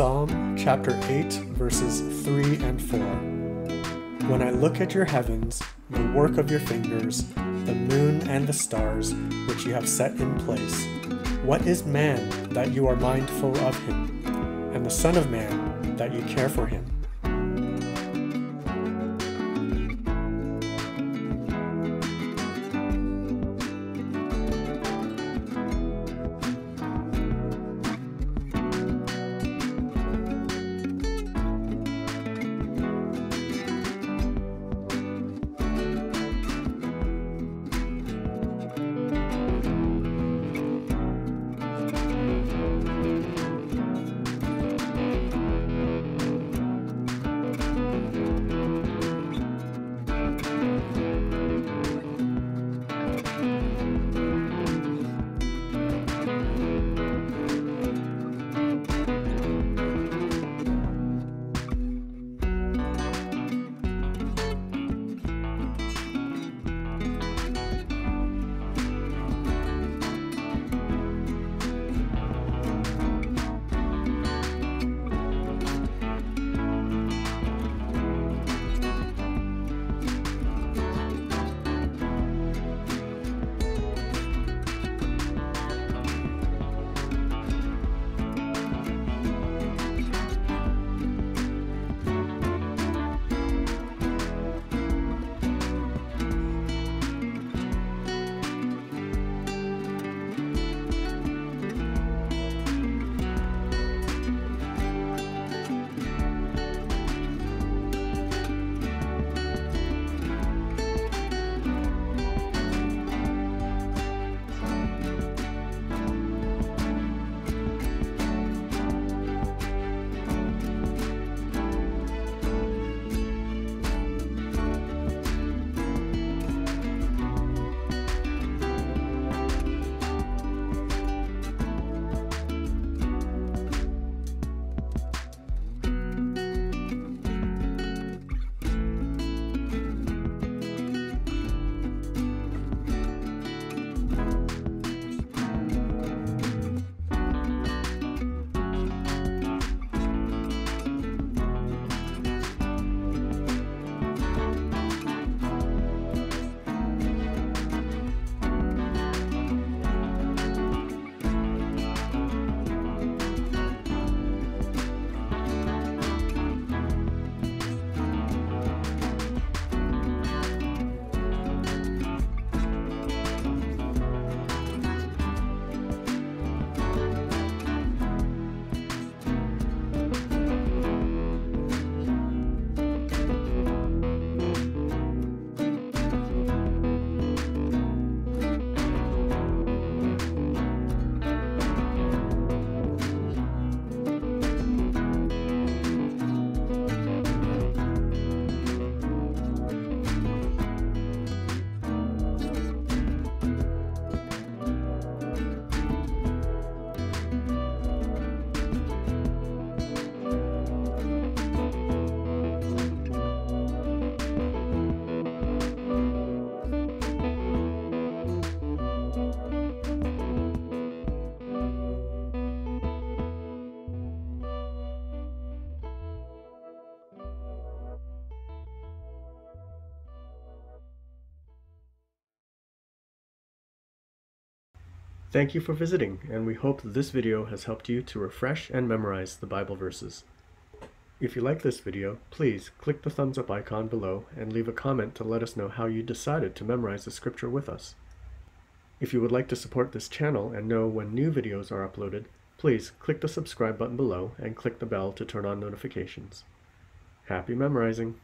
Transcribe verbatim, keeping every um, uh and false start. Psalm chapter eight, verses three and four. When I look at your heavens, the work of your fingers, the moon and the stars, which you have set in place, what is man that you are mindful of him, and the Son of Man that you care for him? Thank you for visiting, and we hope that this video has helped you to refresh and memorize the Bible verses. If you like this video, please click the thumbs up icon below and leave a comment to let us know how you decided to memorize the scripture with us. If you would like to support this channel and know when new videos are uploaded, please click the subscribe button below and click the bell to turn on notifications. Happy memorizing!